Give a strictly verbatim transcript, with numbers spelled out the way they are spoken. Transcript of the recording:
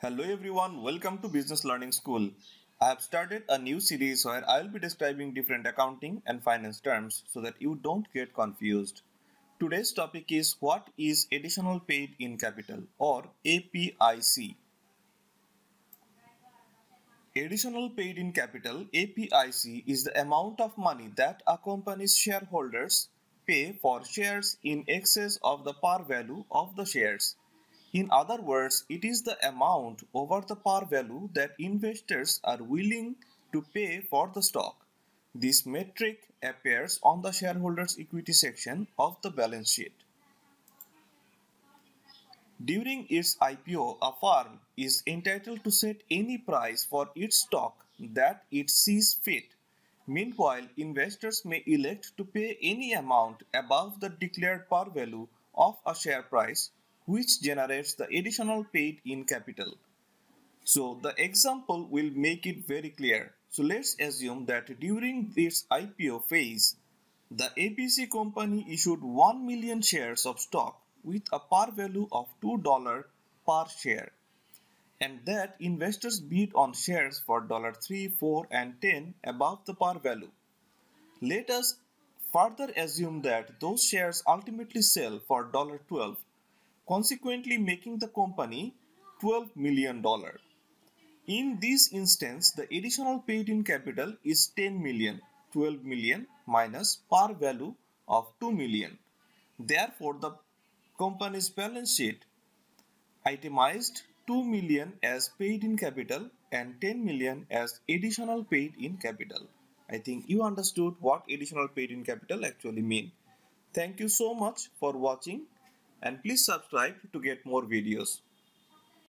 Hello everyone, welcome to Business Learning School. I have started a new series where I will be describing different accounting and finance terms so that you don't get confused. Today's topic is what is additional paid in capital or A P I C. Additional paid in capital A P I C is the amount of money that a company's shareholders pay for shares in excess of the par value of the shares. In other words, it is the amount over the par value that investors are willing to pay for the stock. This metric appears on the shareholders' equity section of the balance sheet. During its I P O, a firm is entitled to set any price for its stock that it sees fit. Meanwhile, investors may elect to pay any amount above the declared par value of a share price, which generates the additional paid in capital. So the example will make it very clear. So let's assume that during this I P O phase, the A B C company issued one million shares of stock with a par value of two dollars per share, and that investors bid on shares for three, four and ten above the par value. Let us further assume that those shares ultimately sell for twelve, consequently making the company twelve million dollars. In this instance, the additional paid in capital is ten million dollars, twelve million dollars minus par value of two million dollars. Therefore, the company's balance sheet itemized two million dollars as paid in capital and ten million dollars as additional paid in capital. I think you understood what additional paid in capital actually mean. Thank you so much for watching, and please subscribe to get more videos.